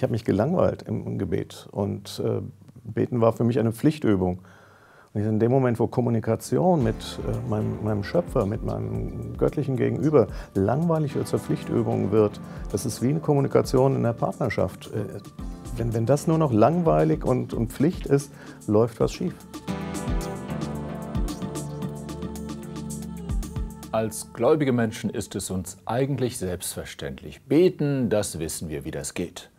Ich habe mich gelangweilt im Gebet und Beten war für mich eine Pflichtübung. Und in dem Moment, wo Kommunikation mit meinem Schöpfer, mit meinem göttlichen Gegenüber langweilig oder zur Pflichtübung wird, das ist wie eine Kommunikation in der Partnerschaft. Wenn das nur noch langweilig und Pflicht ist, läuft was schief. Als gläubige Menschen ist es uns eigentlich selbstverständlich. Beten, das wissen wir, wie das geht.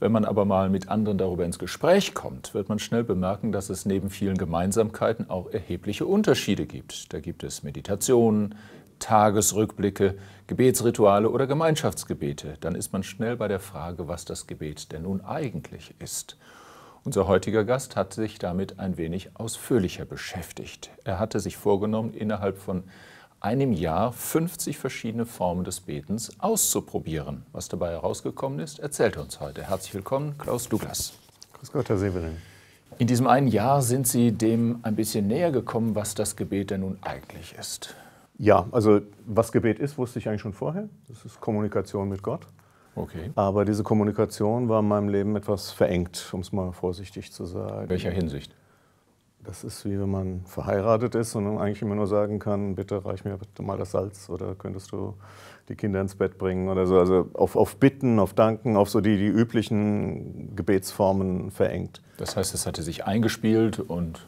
Wenn man aber mal mit anderen darüber ins Gespräch kommt, wird man schnell bemerken, dass es neben vielen Gemeinsamkeiten auch erhebliche Unterschiede gibt. Da gibt es Meditationen, Tagesrückblicke, Gebetsrituale oder Gemeinschaftsgebete. Dann ist man schnell bei der Frage, was das Gebet denn nun eigentlich ist. Unser heutiger Gast hat sich damit ein wenig ausführlicher beschäftigt. Er hatte sich vorgenommen, innerhalb von einem Jahr 50 verschiedene Formen des Betens auszuprobieren. Was dabei herausgekommen ist, erzählt er uns heute. Herzlich willkommen, Klaus Douglass. Grüß Gott, Herr Severin. In diesem einen Jahr sind Sie dem ein bisschen näher gekommen, was das Gebet denn nun eigentlich ist. Ja, also was Gebet ist, wusste ich eigentlich schon vorher. Das ist Kommunikation mit Gott. Okay. Aber diese Kommunikation war in meinem Leben etwas verengt, um es mal vorsichtig zu sagen. In welcher Hinsicht? Das ist wie wenn man verheiratet ist und eigentlich immer nur sagen kann, bitte reich mir bitte mal das Salz oder könntest du die Kinder ins Bett bringen oder so. Also auf Bitten, auf Danken, auf so die üblichen Gebetsformen verengt. Das heißt, es hatte sich eingespielt und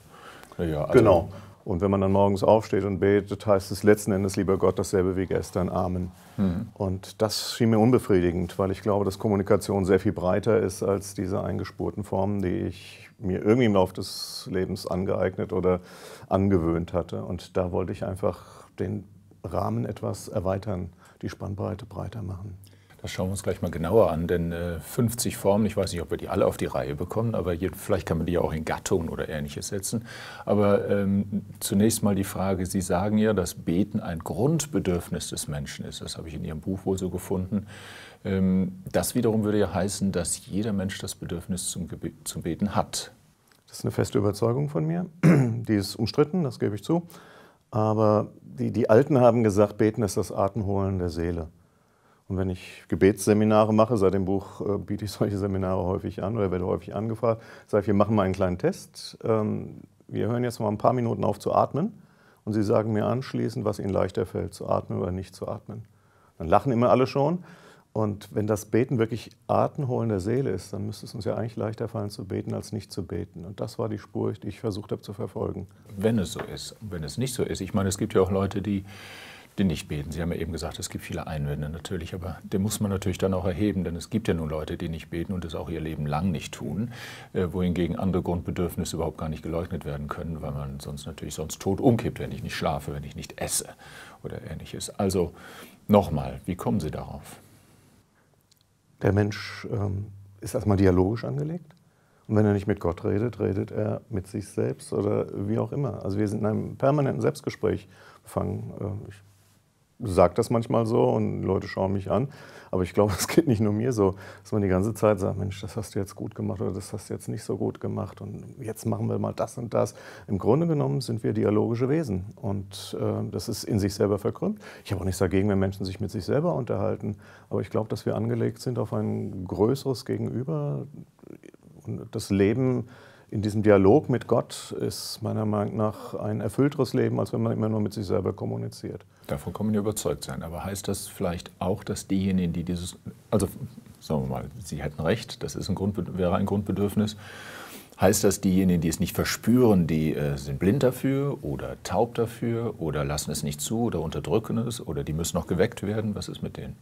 ja, also genau. Und wenn man dann morgens aufsteht und betet, heißt es letzten Endes, lieber Gott, dasselbe wie gestern, Amen. Mhm. Und das schien mir unbefriedigend, weil ich glaube, dass Kommunikation sehr viel breiter ist als diese eingespurten Formen, die ich mir irgendwie im Laufe des Lebens angeeignet oder angewöhnt hatte. Und da wollte ich einfach den Rahmen etwas erweitern, die Spannbreite breiter machen. Das schauen wir uns gleich mal genauer an, denn 50 Formen, ich weiß nicht, ob wir die alle auf die Reihe bekommen, aber vielleicht kann man die ja auch in Gattungen oder Ähnliches setzen. Aber zunächst mal die Frage, Sie sagen ja, dass Beten ein Grundbedürfnis des Menschen ist. Das habe ich in Ihrem Buch wohl so gefunden. Das wiederum würde ja heißen, dass jeder Mensch das Bedürfnis zum Beten hat. Das ist eine feste Überzeugung von mir. Die ist umstritten, das gebe ich zu. Aber die Alten haben gesagt, Beten ist das Atemholen der Seele. Und wenn ich Gebetsseminare mache, seit dem Buch biete ich solche Seminare häufig an oder werde häufig angefragt, sage ich, wir machen mal einen kleinen Test. Wir hören jetzt mal ein paar Minuten auf zu atmen und Sie sagen mir anschließend, was Ihnen leichter fällt, zu atmen oder nicht zu atmen. Dann lachen immer alle schon. Und wenn das Beten wirklich Atemholen der Seele ist, dann müsste es uns ja eigentlich leichter fallen zu beten, als nicht zu beten. Und das war die Spur, die ich versucht habe zu verfolgen. Wenn es so ist, wenn es nicht so ist. Ich meine, es gibt ja auch Leute, die nicht beten. Sie haben ja eben gesagt, es gibt viele Einwände natürlich, aber den muss man natürlich dann auch erheben, denn es gibt ja nun Leute, die nicht beten und das auch ihr Leben lang nicht tun, wohingegen andere Grundbedürfnisse überhaupt gar nicht geleugnet werden können, weil man sonst tot umkippt, wenn ich nicht schlafe, wenn ich nicht esse oder Ähnliches. Also nochmal, wie kommen Sie darauf? Der Mensch ist erstmal dialogisch angelegt. Und wenn er nicht mit Gott redet, redet er mit sich selbst oder wie auch immer. Also wir sind in einem permanenten Selbstgespräch befangen. Ich sage das manchmal so und Leute schauen mich an, aber ich glaube, es geht nicht nur mir so, dass man die ganze Zeit sagt, Mensch, das hast du jetzt gut gemacht oder das hast du jetzt nicht so gut gemacht und jetzt machen wir mal das und das. Im Grunde genommen sind wir dialogische Wesen und das ist in sich selber verkrümmt. Ich habe auch nichts dagegen, wenn Menschen sich mit sich selber unterhalten, aber ich glaube, dass wir angelegt sind auf ein größeres Gegenüber und das Leben in diesem Dialog mit Gott ist meiner Meinung nach ein erfüllteres Leben, als wenn man immer nur mit sich selber kommuniziert. Davon kann man ja überzeugt sein. Aber heißt das vielleicht auch, dass diejenigen, die dieses, also sagen wir mal, Sie hätten recht, das ist wäre ein Grundbedürfnis, heißt das, diejenigen, die es nicht verspüren, die sind blind dafür oder taub dafür oder lassen es nicht zu oder unterdrücken es oder die müssen noch geweckt werden? Was ist mit denen?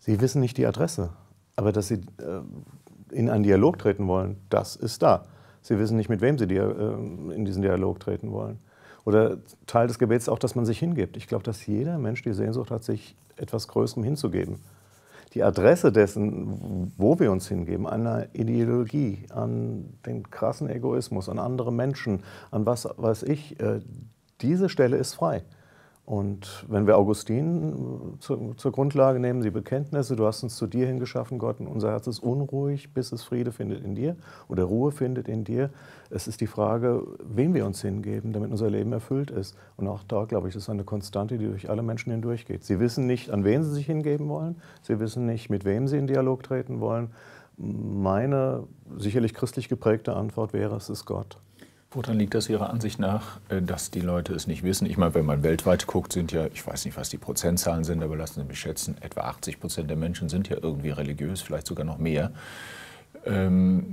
Sie wissen nicht die Adresse, aber dass Sie in einen Dialog treten wollen, das ist da. Sie wissen nicht, mit wem Sie in diesen Dialog treten wollen. Oder Teil des Gebets auch, dass man sich hingibt. Ich glaube, dass jeder Mensch die Sehnsucht hat, sich etwas Größerem hinzugeben. Die Adresse dessen, wo wir uns hingeben, an einer Ideologie, an den krassen Egoismus, an andere Menschen, an was weiß ich, diese Stelle ist frei. Und wenn wir Augustin zur Grundlage nehmen, die Bekenntnisse, du hast uns zu dir hingeschaffen, Gott, und unser Herz ist unruhig, bis es Friede findet in dir oder Ruhe findet in dir. Es ist die Frage, wem wir uns hingeben, damit unser Leben erfüllt ist. Und auch da, glaube ich, ist eine Konstante, die durch alle Menschen hindurchgeht. Sie wissen nicht, an wen sie sich hingeben wollen. Sie wissen nicht, mit wem sie in Dialog treten wollen. Meine sicherlich christlich geprägte Antwort wäre, es ist Gott. Woran liegt das Ihrer Ansicht nach, dass die Leute es nicht wissen? Ich meine, wenn man weltweit guckt, sind ja, ich weiß nicht, was die Prozentzahlen sind, aber lassen Sie mich schätzen, etwa 80% der Menschen sind ja irgendwie religiös, vielleicht sogar noch mehr. Wenn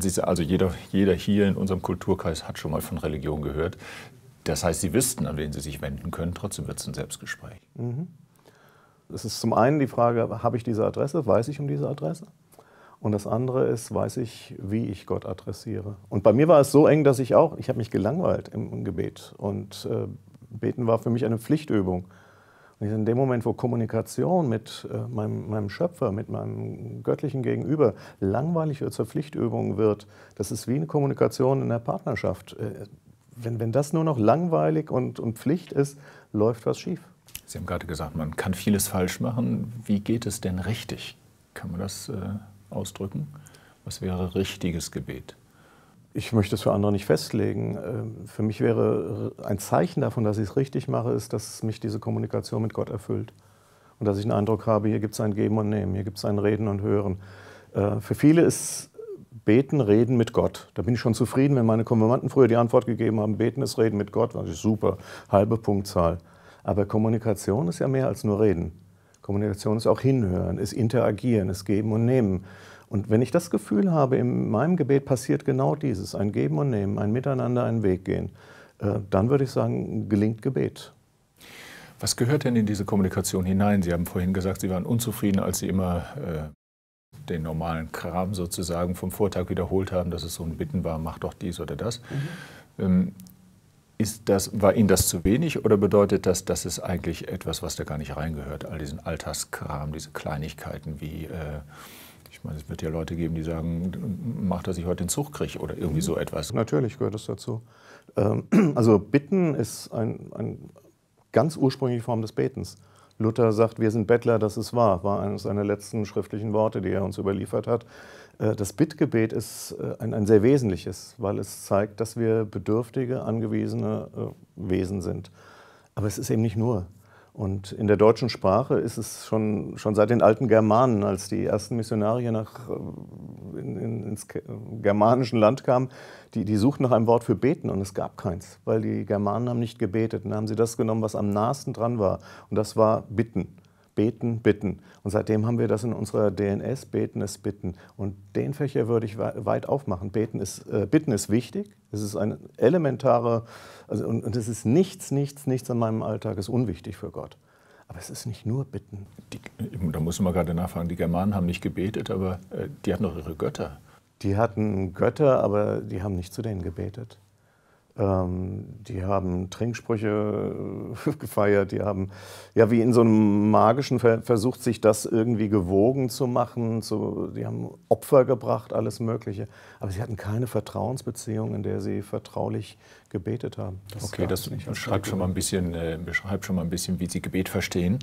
Sie, also jeder hier in unserem Kulturkreis hat schon mal von Religion gehört. Das heißt, Sie wüssten, an wen Sie sich wenden können, trotzdem wird es ein Selbstgespräch. Mhm. Es ist zum einen die Frage, habe ich diese Adresse, weiß ich um diese Adresse? Und das andere ist, weiß ich, wie ich Gott adressiere. Und bei mir war es so eng, dass ich habe mich gelangweilt im Gebet. Und Beten war für mich eine Pflichtübung. Und in dem Moment, wo Kommunikation mit meinem Schöpfer, mit meinem göttlichen Gegenüber langweilig zur Pflichtübung wird, das ist wie eine Kommunikation in der Partnerschaft. Wenn das nur noch langweilig und Pflicht ist, läuft was schief. Sie haben gerade gesagt, man kann vieles falsch machen. Wie geht es denn richtig? Kann man das ausdrücken? Was wäre richtiges Gebet? Ich möchte es für andere nicht festlegen. Für mich wäre ein Zeichen davon, dass ich es richtig mache, ist, dass mich diese Kommunikation mit Gott erfüllt. Und dass ich einen Eindruck habe, hier gibt es ein Geben und Nehmen, hier gibt es ein Reden und Hören. Für viele ist Beten, Reden mit Gott. Da bin ich schon zufrieden, wenn meine Konfirmanden früher die Antwort gegeben haben, Beten ist Reden mit Gott, das ist super, halbe Punktzahl. Aber Kommunikation ist ja mehr als nur Reden. Kommunikation ist auch Hinhören, ist Interagieren, ist Geben und Nehmen. Und wenn ich das Gefühl habe, in meinem Gebet passiert genau dieses, ein Geben und Nehmen, ein Miteinander, einen Weg gehen, dann würde ich sagen, gelingt Gebet. Was gehört denn in diese Kommunikation hinein? Sie haben vorhin gesagt, Sie waren unzufrieden, als Sie immer den normalen Kram sozusagen vom Vortag wiederholt haben, dass es so ein Bitten war, mach doch dies oder das. Mhm. War Ihnen das zu wenig oder bedeutet das, dass es eigentlich etwas, was da gar nicht reingehört, all diesen Alltagskram, diese Kleinigkeiten wie, ich meine, es wird ja Leute geben, die sagen, mach, dass ich heute den Zug kriege oder irgendwie so etwas. Natürlich gehört es dazu. Also Bitten ist eine ganz ursprüngliche Form des Betens. Luther sagt, wir sind Bettler, das ist wahr, war eines seiner letzten schriftlichen Worte, die er uns überliefert hat. Das Bittgebet ist ein sehr wesentliches, weil es zeigt, dass wir bedürftige, angewiesene Wesen sind. Aber es ist eben nicht nur. Und in der deutschen Sprache ist es schon seit den alten Germanen, als die ersten Missionare hier ins germanische Land kamen, die suchten nach einem Wort für beten und es gab keins, weil die Germanen haben nicht gebetet. Dann haben sie das genommen, was am nahesten dran war und das war bitten. Beten, bitten. Und seitdem haben wir das in unserer DNS, beten ist bitten. Und den Fächer würde ich weit aufmachen. Bitten ist wichtig, es ist eine elementare, und es ist nichts in meinem Alltag ist unwichtig für Gott. Aber es ist nicht nur bitten. Da muss man gerade nachfragen, die Germanen haben nicht gebetet, aber die hatten doch ihre Götter. Die hatten Götter, aber die haben nicht zu denen gebetet. Die haben Trinksprüche gefeiert, die haben, ja, wie in so einem magischen versucht, sich das irgendwie gewogen zu machen. Die haben Opfer gebracht, alles Mögliche. Aber sie hatten keine Vertrauensbeziehung, in der sie vertraulich gebetet haben. Okay, das beschreibt schon mal ein bisschen, wie sie Gebet verstehen.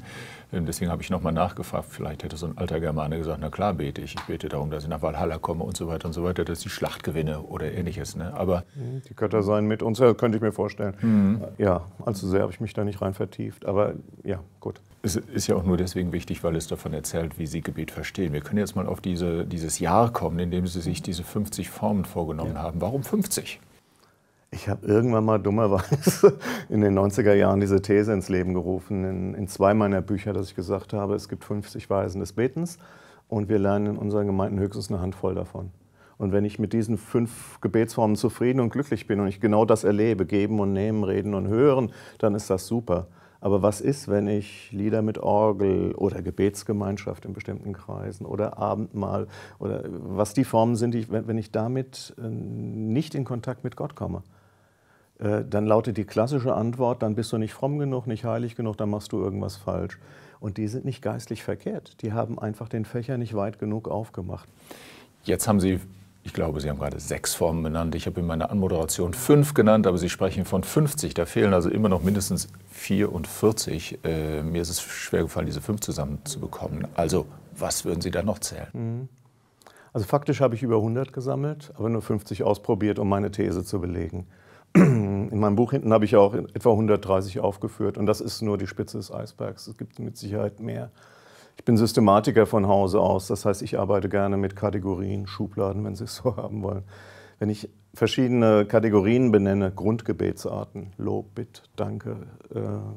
Deswegen habe ich nochmal nachgefragt. Vielleicht hätte so ein alter Germane gesagt, na klar bete ich. Ich bete darum, dass ich nach Walhalla komme und so weiter, dass ich die Schlacht gewinne oder ähnliches. Ne? Aber die Götter seien mit uns, könnte ich mir vorstellen. Mhm. Ja, allzu sehr habe ich mich da nicht rein vertieft, aber ja, gut. Es ist ja auch nur deswegen wichtig, weil es davon erzählt, wie Sie Gebet verstehen. Wir können jetzt mal auf dieses Jahr kommen, in dem Sie sich diese 50 Formen vorgenommen haben. Warum 50? Ich habe irgendwann mal dummerweise in den 90er Jahren diese These ins Leben gerufen, in zwei meiner Bücher, dass ich gesagt habe, es gibt 50 Weisen des Betens und wir lernen in unseren Gemeinden höchstens eine Handvoll davon. Und wenn ich mit diesen 5 Gebetsformen zufrieden und glücklich bin und ich genau das erlebe, geben und nehmen, reden und hören, dann ist das super. Aber was ist, wenn ich Lieder mit Orgel oder Gebetsgemeinschaft in bestimmten Kreisen oder Abendmahl oder was die Formen sind, wenn ich damit nicht in Kontakt mit Gott komme? Dann lautet die klassische Antwort, dann bist du nicht fromm genug, nicht heilig genug, dann machst du irgendwas falsch. Und die sind nicht geistlich verkehrt, die haben einfach den Fächer nicht weit genug aufgemacht. Jetzt haben Sie, ich glaube, Sie haben gerade 6 Formen benannt. Ich habe in meiner Anmoderation 5 genannt, aber Sie sprechen von 50. Da fehlen also immer noch mindestens 44. Mir ist es schwer gefallen, diese 5 zusammenzubekommen. Also, was würden Sie da noch zählen? Also faktisch habe ich über 100 gesammelt, aber nur 50 ausprobiert, um meine These zu belegen. In meinem Buch hinten habe ich auch etwa 130 aufgeführt. Und das ist nur die Spitze des Eisbergs. Es gibt mit Sicherheit mehr. Ich bin Systematiker von Hause aus, das heißt, ich arbeite gerne mit Kategorien, Schubladen, wenn Sie es so haben wollen. Wenn ich verschiedene Kategorien benenne, Grundgebetsarten, Lob, Bitt, Danke,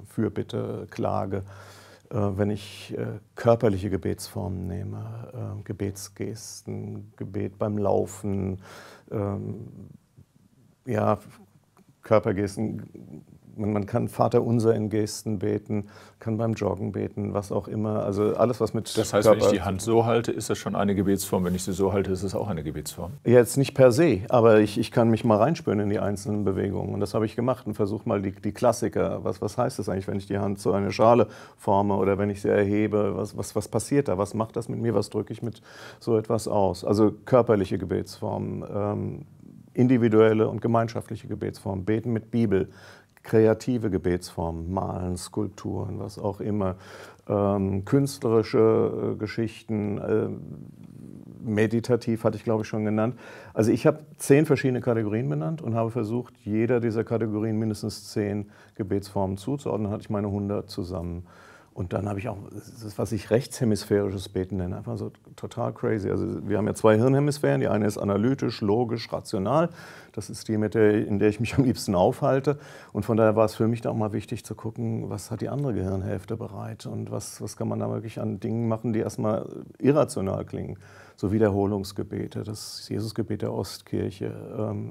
Fürbitte, Klage, wenn ich körperliche Gebetsformen nehme, Gebetsgesten, Gebet beim Laufen, ja, Körpergesten, man kann Vaterunser in Gesten beten, kann beim Joggen beten, was auch immer, also alles, was mit Das heißt, Körper, wenn ich die Hand so halte, ist das schon eine Gebetsform, wenn ich sie so halte, ist es auch eine Gebetsform? Jetzt nicht per se, aber ich kann mich mal reinspüren in die einzelnen Bewegungen und das habe ich gemacht und versuche mal die Klassiker, was heißt das eigentlich, wenn ich die Hand zu einer Schale forme oder wenn ich sie erhebe, was passiert da, was macht das mit mir, was drücke ich mit so etwas aus, also körperliche Gebetsformen, individuelle und gemeinschaftliche Gebetsformen, Beten mit Bibel, kreative Gebetsformen, Malen, Skulpturen, was auch immer, künstlerische Geschichten, meditativ hatte ich, glaube ich, schon genannt. Also ich habe 10 verschiedene Kategorien benannt und habe versucht, jeder dieser Kategorien mindestens 10 Gebetsformen zuzuordnen, hatte ich meine 100 zusammen. Und dann habe ich auch, das, was ich rechtshemisphärisches Beten nenne, einfach so total crazy. Also wir haben ja 2 Hirnhemisphären, die eine ist analytisch, logisch, rational. Das ist die, in der ich mich am liebsten aufhalte. Und von daher war es für mich da auch mal wichtig zu gucken, was hat die andere Gehirnhälfte bereit und was kann man da wirklich an Dingen machen, die erstmal irrational klingen. So Wiederholungsgebete, das Jesusgebet der Ostkirche.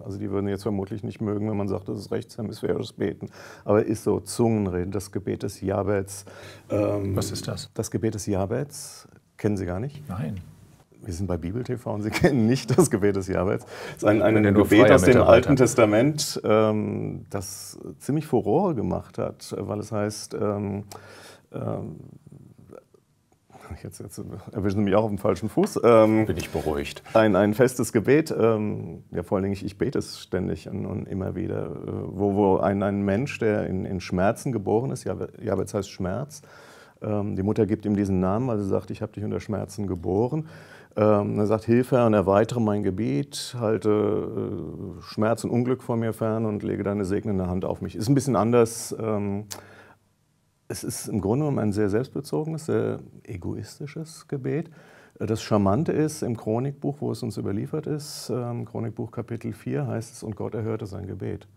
Also die würden jetzt vermutlich nicht mögen, wenn man sagt, das ist rechtshemisphärisches Beten. Aber ist so Zungenreden, das Gebet des Jabets. Was ist das? Das Gebet des Jabets, kennen Sie gar nicht? Nein. Wir sind bei Bibel TV und Sie kennen nicht das Gebet des Jabets. Es ist ein Gebet aus dem Alten Testament, das ziemlich Furore gemacht hat, weil es heißt... Jetzt erwischen Sie mich auch auf dem falschen Fuß. Bin ich beruhigt. Ein festes Gebet, ja, vor allen Dingen ich bete es ständig und immer wieder, wo ein Mensch, der in Schmerzen geboren ist, Jabez heißt Schmerz, die Mutter gibt ihm diesen Namen, weil sie sagt, ich habe dich unter Schmerzen geboren. Er sagt, Hilfe und erweitere mein Gebiet, halte Schmerz und Unglück vor mir fern und lege deine segnende Hand auf mich. Ist ein bisschen anders. Es ist im Grunde genommen ein sehr selbstbezogenes, sehr egoistisches Gebet. Das Charmante ist, im Chronikbuch, wo es uns überliefert ist, im Chronikbuch Kapitel 4 heißt es, und Gott erhörte sein Gebet.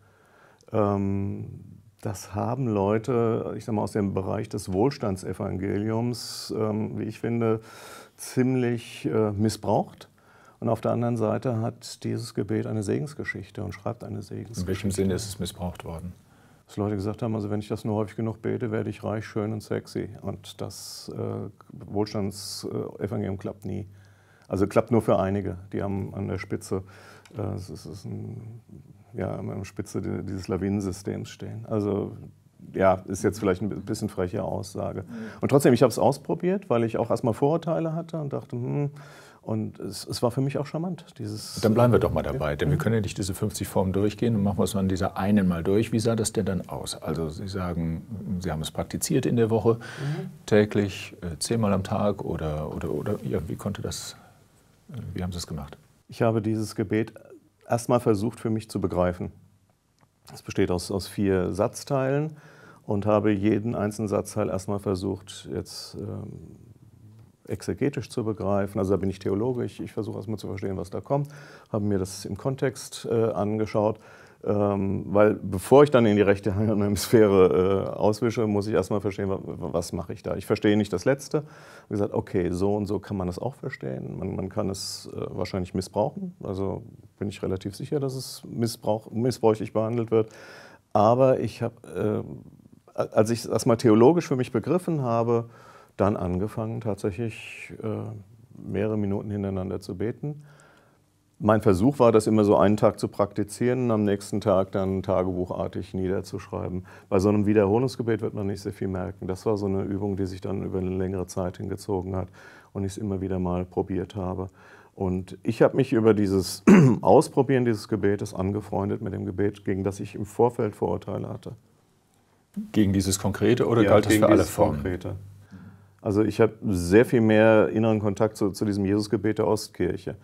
Das haben Leute, ich sag mal, aus dem Bereich des Wohlstandsevangeliums, wie ich finde, ziemlich missbraucht. Und auf der anderen Seite hat dieses Gebet eine Segensgeschichte und schreibt eine Segensgeschichte. In welchem Sinne ist es missbraucht worden? Dass Leute gesagt haben, also wenn ich das nur häufig genug bete, werde ich reich, schön und sexy. Und das Wohlstandsevangelium klappt nie. Also klappt nur für einige. Die haben an der Spitze, an der Spitze dieses Lawinensystems stehen. Also ja, ist jetzt vielleicht ein bisschen freche Aussage. Und trotzdem, ich habe es ausprobiert, weil ich auch erstmal Vorurteile hatte und dachte, und es war für mich auch charmant. Dann bleiben wir doch mal dabei, denn wir können ja nicht diese 50 Formen durchgehen und machen wir es an dieser einen mal durch. Wie sah das denn dann aus? Also Sie sagen, Sie haben es praktiziert in der Woche, täglich, 10-mal am Tag oder ja, wie haben Sie es gemacht? Ich habe dieses Gebet erstmal versucht für mich zu begreifen. Es besteht aus 4 Satzteilen und habe jeden einzelnen Satzteil erstmal versucht, jetzt exegetisch zu begreifen, also da bin ich Theologe, ich versuche erstmal zu verstehen, was da kommt, habe mir das im Kontext angeschaut, weil bevor ich dann in die rechte Hemisphäre auswische, muss ich erstmal verstehen, was mache ich da. Ich verstehe nicht das Letzte. Ich habe gesagt, okay, so und so kann man das auch verstehen, man kann es wahrscheinlich missbrauchen, also bin ich relativ sicher, dass es missbräuchlich behandelt wird, aber ich habe, als ich es erstmal theologisch für mich begriffen habe, dann angefangen, tatsächlich mehrere Minuten hintereinander zu beten. Mein Versuch war, das immer so einen Tag zu praktizieren und am nächsten Tag dann tagebuchartig niederzuschreiben. Bei so einem Wiederholungsgebet wird man nicht sehr viel merken. Das war so eine Übung, die sich dann über eine längere Zeit hingezogen hat und ich es immer wieder mal probiert habe. Und ich habe mich über dieses Ausprobieren dieses Gebetes angefreundet mit dem Gebet, gegen das ich im Vorfeld Vorurteile hatte. Gegen dieses Konkrete oder galt das für alle Formen? Konkrete. Also ich habe sehr viel mehr inneren Kontakt zu diesem Jesusgebet der Ostkirche.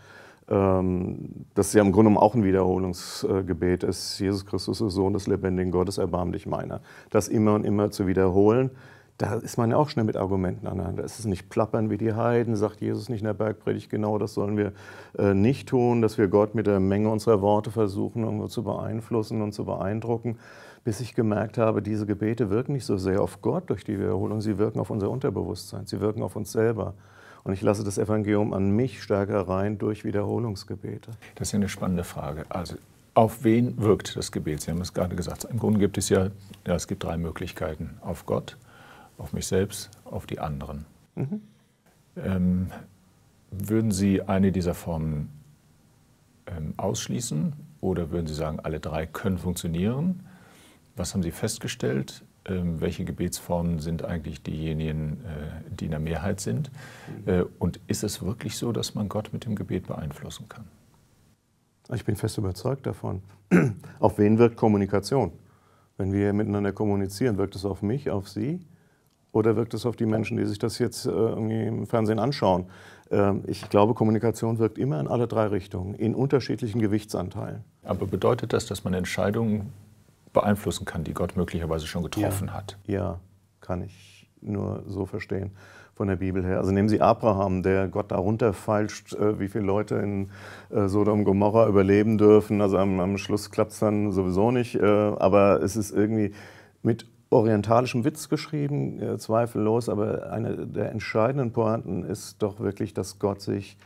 Das ja im Grunde genommen auch ein Wiederholungsgebet ist. Jesus Christus, Sohn des lebendigen Gottes, erbarm dich meiner. Das immer und immer zu wiederholen, Da ist man ja auch schnell mit Argumenten aneinander. Es ist nicht plappern wie die Heiden, sagt Jesus nicht in der Bergpredigt, genau das sollen wir nicht tun, dass wir Gott mit der Menge unserer Worte versuchen, irgendwo zu beeinflussen und zu beeindrucken, bis ich gemerkt habe, diese Gebete wirken nicht so sehr auf Gott durch die Wiederholung, sie wirken auf unser Unterbewusstsein, sie wirken auf uns selber. Und ich lasse das Evangelium an mich stärker rein durch Wiederholungsgebete. Das ist ja eine spannende Frage. Also auf wen wirkt das Gebet? Sie haben es gerade gesagt. Im Grunde gibt es ja, es gibt drei Möglichkeiten. Auf Gott, auf mich selbst, auf die anderen. Mhm. Würden Sie eine dieser Formen ausschließen oder würden Sie sagen, alle drei können funktionieren? Was haben Sie festgestellt? Welche Gebetsformen sind eigentlich diejenigen, die in der Mehrheit sind? Und ist es wirklich so, dass man Gott mit dem Gebet beeinflussen kann? Ich bin fest überzeugt davon. Auf wen wirkt Kommunikation? Wenn wir miteinander kommunizieren, wirkt es auf mich, auf Sie? Oder wirkt es auf die Menschen, die sich das jetzt irgendwie im Fernsehen anschauen? Ich glaube, Kommunikation wirkt immer in alle drei Richtungen, in unterschiedlichen Gewichtsanteilen. Aber bedeutet das, dass man Entscheidungen beeinflussen kann, die Gott möglicherweise schon getroffen hat? Ja, kann ich nur so verstehen von der Bibel her. Also nehmen Sie Abraham, der Gott darunter feilscht, wie viele Leute in Sodom und Gomorra überleben dürfen. Also am Schluss klappt es dann sowieso nicht. Aber es ist irgendwie mit orientalischem Witz geschrieben, zweifellos, aber eine der entscheidenden Pointen ist doch wirklich, dass Gott sich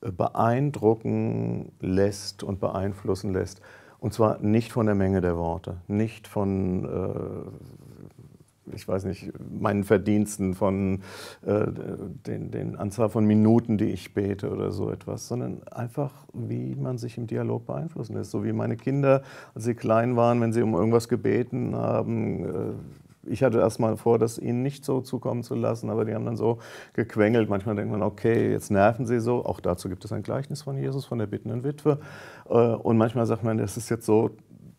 beeindrucken lässt und beeinflussen lässt. Und zwar nicht von der Menge der Worte, nicht von, ich weiß nicht, meinen Verdiensten, von den Anzahl von Minuten, die ich bete oder so etwas, sondern einfach, wie man sich im Dialog beeinflussen lässt. So wie meine Kinder, als sie klein waren, wenn sie um irgendwas gebeten haben. Ich hatte erst mal vor, das ihnen nicht so zukommen zu lassen, aber die haben dann so gequengelt. Manchmal denkt man, okay, jetzt nerven sie so. Auch dazu gibt es ein Gleichnis von Jesus, von der bittenden Witwe. Und manchmal sagt man, das ist jetzt so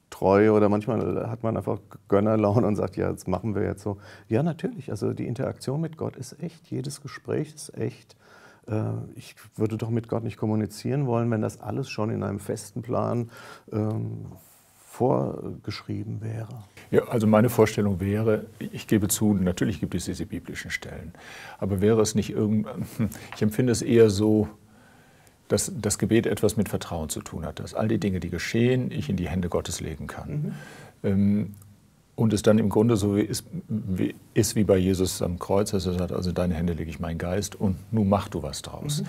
treu, oder manchmal hat man einfach Gönnerlaune und sagt, ja, jetzt machen wir jetzt so. Ja, natürlich, also die Interaktion mit Gott ist echt, jedes Gespräch ist echt. Ich würde doch mit Gott nicht kommunizieren wollen, wenn das alles schon in einem festen Plan vorgeschrieben wäre. Ja, also meine Vorstellung wäre, ich gebe zu, natürlich gibt es diese biblischen Stellen, aber wäre es nicht irgendwann, ich empfinde es eher so, dass das Gebet etwas mit Vertrauen zu tun hat, dass all die Dinge, die geschehen, ich in die Hände Gottes legen kann. Mhm. Und es dann im Grunde so ist wie bei Jesus am Kreuz, dass er sagt, also in deine Hände lege ich meinen Geist und nun mach du was draus.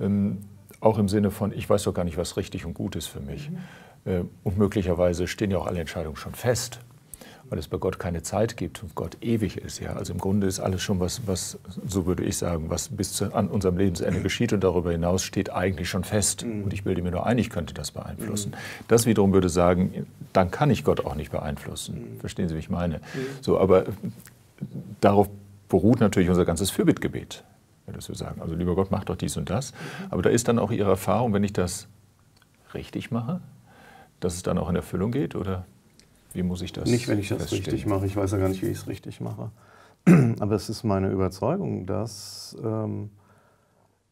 Mhm. Auch im Sinne von, ich weiß doch gar nicht, was richtig und gut ist für mich. Mhm. Und möglicherweise stehen ja auch alle Entscheidungen schon fest, weil es bei Gott keine Zeit gibt und Gott ewig ist. Ja? Also im Grunde ist alles schon was, so würde ich sagen, was bis an unserem Lebensende geschieht und darüber hinaus steht eigentlich schon fest. Mhm. Und ich bilde mir nur ein, ich könnte das beeinflussen. Mhm. Das wiederum würde sagen, dann kann ich Gott auch nicht beeinflussen. Mhm. Verstehen Sie, wie ich meine? Mhm. So, aber darauf beruht natürlich unser ganzes Fürbittgebet, dass wir sagen, also lieber Gott, mach doch dies und das. Mhm. Aber da ist dann auch Ihre Erfahrung, wenn ich das richtig mache, dass es dann auch in Erfüllung geht, oder? Wie muss ich das nicht, wenn ich das richtig mache. Ich weiß ja gar nicht, wie ich es richtig mache. Aber es ist meine Überzeugung, dass...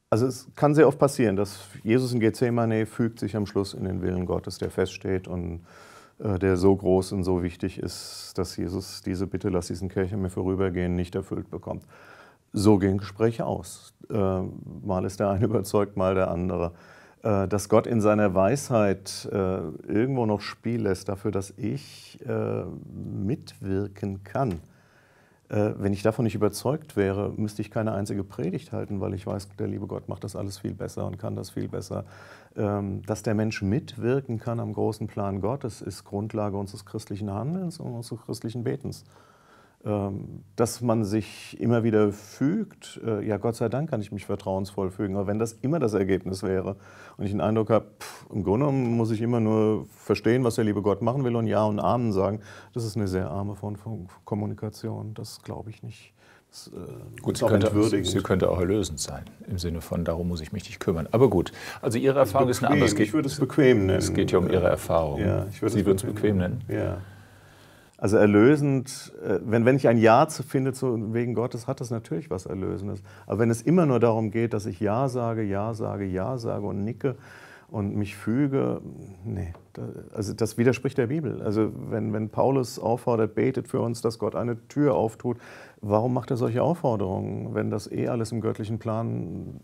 also es kann sehr oft passieren, dass Jesus in Gethsemane fügt sich am Schluss in den Willen Gottes, der feststeht und der so groß und so wichtig ist, dass Jesus diese Bitte, lass diesen Kelch an mir vorübergehen, nicht erfüllt bekommt. So gehen Gespräche aus. Mal ist der eine überzeugt, mal der andere. Dass Gott in seiner Weisheit irgendwo noch Spiel lässt dafür, dass ich mitwirken kann. Wenn ich davon nicht überzeugt wäre, müsste ich keine einzige Predigt halten, weil ich weiß, der liebe Gott macht das alles viel besser und kann das viel besser. Dass der Mensch mitwirken kann am großen Plan Gottes, ist Grundlage unseres christlichen Handelns und unseres christlichen Betens. Dass man sich immer wieder fügt, ja, Gott sei Dank kann ich mich vertrauensvoll fügen, aber wenn das immer das Ergebnis wäre und ich den Eindruck habe, im Grunde muss ich immer nur verstehen, was der liebe Gott machen will und Ja und Amen sagen, das ist eine sehr arme Form von Kommunikation, das glaube ich nicht. Das, gut, sie könnte auch erlösend sein, im Sinne von, darum muss ich mich nicht kümmern. Aber gut, also Ihre Erfahrung ist eine andere. Ich würde es bequem nennen. Es geht ja um Ihre Erfahrung. Ja, sie würden es bequem nennen. Ja. Also erlösend, wenn ich ein Ja finde zu wegen Gottes, hat das natürlich was Erlösendes. Aber wenn es immer nur darum geht, dass ich Ja sage, Ja sage, Ja sage und nicke und mich füge, nee, also das widerspricht der Bibel. Also wenn Paulus auffordert, betet für uns, dass Gott eine Tür auftut, warum macht er solche Aufforderungen? Wenn das eh alles im göttlichen Plan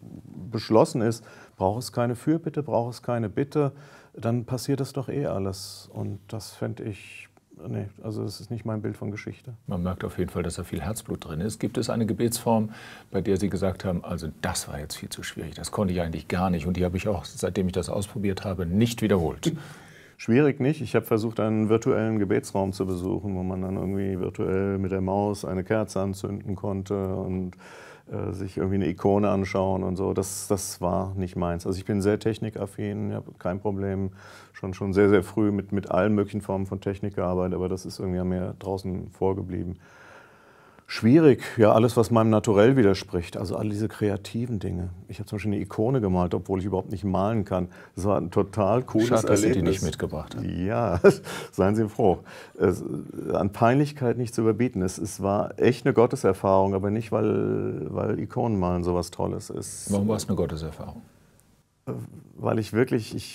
beschlossen ist, braucht es keine Fürbitte, braucht es keine Bitte, dann passiert das doch eh alles. Und das fände ich, nee, also das ist nicht mein Bild von Geschichte. Man merkt auf jeden Fall, dass da viel Herzblut drin ist. Gibt es eine Gebetsform, bei der Sie gesagt haben, also das war jetzt viel zu schwierig, das konnte ich eigentlich gar nicht und die habe ich auch, seitdem ich das ausprobiert habe, nicht wiederholt? Schwierig nicht. Ich habe versucht, einen virtuellen Gebetsraum zu besuchen, wo man dann irgendwie virtuell mit der Maus eine Kerze anzünden konnte und sich irgendwie eine Ikone anschauen und so. Das war nicht meins. Also ich bin sehr technikaffin, habe kein Problem, schon sehr, sehr früh mit allen möglichen Formen von Technik gearbeitet, aber das ist irgendwie an mir draußen vorgeblieben. Schwierig, ja, alles, was meinem Naturell widerspricht, also all diese kreativen Dinge. Ich habe zum Beispiel eine Ikone gemalt, obwohl ich überhaupt nicht malen kann. Das war ein total cooles Erlebnis. Schade, dass Sie die nicht mitgebracht haben. Ja, seien Sie froh. An Peinlichkeit nicht zu überbieten. Es war echt eine Gotteserfahrung, aber nicht, weil Ikonenmalen sowas Tolles ist. Warum war es eine Gotteserfahrung? Weil ich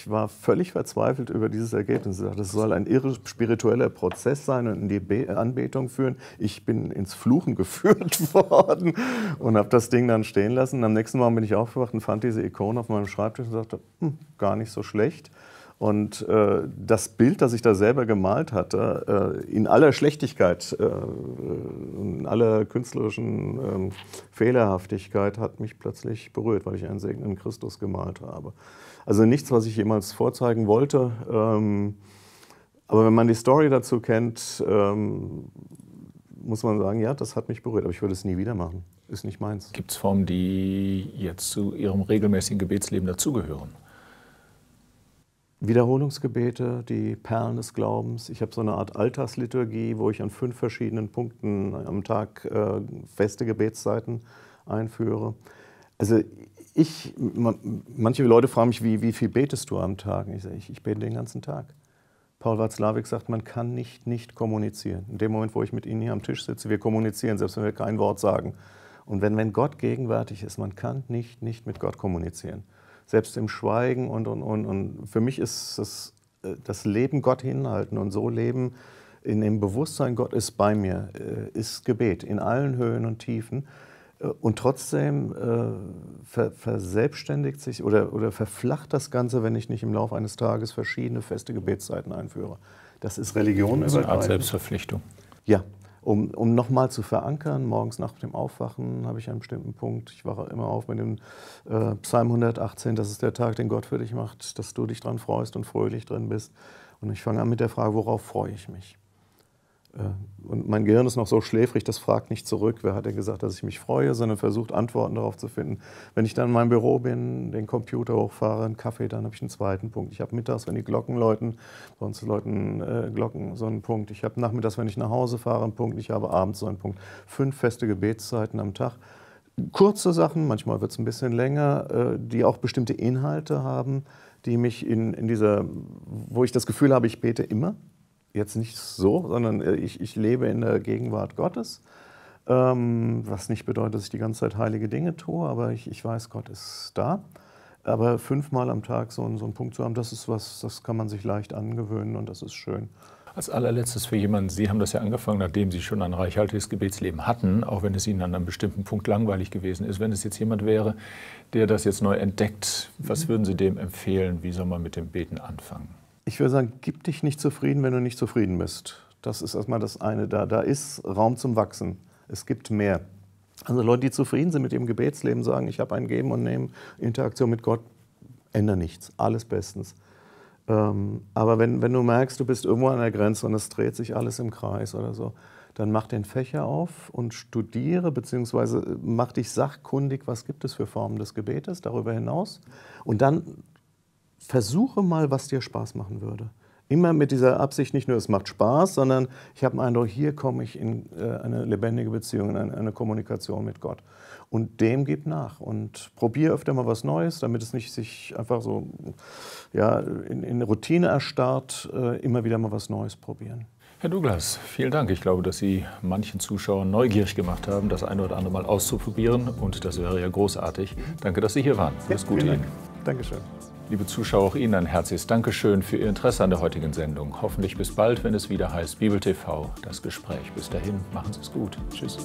war völlig verzweifelt über dieses Ergebnis. Ich dachte, das soll ein irre spiritueller Prozess sein und in die Anbetung führen. Ich bin ins Fluchen geführt worden und habe das Ding dann stehen lassen. Und am nächsten Morgen bin ich aufgewacht und fand diese Ikone auf meinem Schreibtisch und sagte, gar nicht so schlecht. Und das Bild, das ich da selber gemalt hatte, in aller Schlechtigkeit, in aller künstlerischen Fehlerhaftigkeit, hat mich plötzlich berührt, weil ich einen segnenden Christus gemalt habe. Also nichts, was ich jemals vorzeigen wollte. Aber wenn man die Story dazu kennt, muss man sagen, ja, das hat mich berührt, aber ich würde es nie wieder machen. Ist nicht meins. Gibt es Formen, die jetzt zu Ihrem regelmäßigen Gebetsleben dazugehören? Wiederholungsgebete, die Perlen des Glaubens. Ich habe so eine Art Alltagsliturgie, wo ich an 5 verschiedenen Punkten am Tag feste Gebetszeiten einführe. Also manche Leute fragen mich, wie viel betest du am Tag? Ich sage, ich bete den ganzen Tag. Paul Watzlawick sagt, man kann nicht kommunizieren. In dem Moment, wo ich mit Ihnen hier am Tisch sitze, wir kommunizieren, selbst wenn wir kein Wort sagen. Und wenn Gott gegenwärtig ist, man kann nicht mit Gott kommunizieren. Selbst im Schweigen und. Und für mich ist das Leben Gott hinhalten und so leben in dem Bewusstsein, Gott ist bei mir, ist Gebet in allen Höhen und Tiefen. Und trotzdem verselbstständigt sich oder verflacht das Ganze, wenn ich nicht im Laufe eines Tages verschiedene feste Gebetszeiten einführe. Das ist Religion. Das ist eine Art Selbstverpflichtung. Ja. Um nochmal zu verankern, morgens nach dem Aufwachen habe ich einen bestimmten Punkt. Ich wache immer auf mit dem Psalm 118, das ist der Tag, den Gott für dich macht, dass du dich dran freust und fröhlich drin bist. Und ich fange an mit der Frage, worauf freue ich mich? Und mein Gehirn ist noch so schläfrig, das fragt nicht zurück, wer hat denn gesagt, dass ich mich freue, sondern versucht, Antworten darauf zu finden. Wenn ich dann in meinem Büro bin, den Computer hochfahre, einen Kaffee, dann habe ich einen zweiten Punkt. Ich habe mittags, wenn die Glocken läuten, sonst läuten Glocken, so einen Punkt. Ich habe nachmittags, wenn ich nach Hause fahre, einen Punkt. Ich habe abends so einen Punkt. 5 feste Gebetszeiten am Tag. Kurze Sachen, manchmal wird es ein bisschen länger, die auch bestimmte Inhalte haben, die mich in dieser, wo ich das Gefühl habe, ich bete immer. Jetzt nicht so, sondern ich lebe in der Gegenwart Gottes, was nicht bedeutet, dass ich die ganze Zeit heilige Dinge tue, aber ich weiß, Gott ist da. Aber 5-mal am Tag so einen Punkt zu haben, das ist was, das kann man sich leicht angewöhnen und das ist schön. Als allerletztes für jemanden, Sie haben das ja angefangen, nachdem Sie schon ein reichhaltiges Gebetsleben hatten, auch wenn es Ihnen an einem bestimmten Punkt langweilig gewesen ist. Wenn es jetzt jemand wäre, der das jetzt neu entdeckt, was würden Sie dem empfehlen? Wie soll man mit dem Beten anfangen? Ich würde sagen, gib dich nicht zufrieden, wenn du nicht zufrieden bist. Das ist erstmal das eine. Da ist Raum zum Wachsen. Es gibt mehr. Also Leute, die zufrieden sind mit ihrem Gebetsleben, sagen, ich habe ein Geben und Nehmen, Interaktion mit Gott, ändere nichts. Alles bestens. Aber wenn du merkst, du bist irgendwo an der Grenze und es dreht sich alles im Kreis oder so, dann mach den Fächer auf und studiere, beziehungsweise mach dich sachkundig, was gibt es für Formen des Gebetes darüber hinaus. Und dann versuche mal, was dir Spaß machen würde. Immer mit dieser Absicht, nicht nur es macht Spaß, sondern ich habe den Eindruck, hier komme ich in eine lebendige Beziehung, in eine Kommunikation mit Gott. Und dem gib nach und probier öfter mal was Neues, damit es nicht sich einfach so ja, in Routine erstarrt, immer wieder mal was Neues probieren. Herr Douglass, vielen Dank. Ich glaube, dass Sie manchen Zuschauern neugierig gemacht haben, das eine oder andere mal auszuprobieren. Und das wäre ja großartig. Danke, dass Sie hier waren. Alles Gute Ihnen. Dankeschön. Liebe Zuschauer, auch Ihnen ein herzliches Dankeschön für Ihr Interesse an der heutigen Sendung. Hoffentlich bis bald, wenn es wieder heißt Bibel TV, das Gespräch. Bis dahin, machen Sie es gut. Tschüss.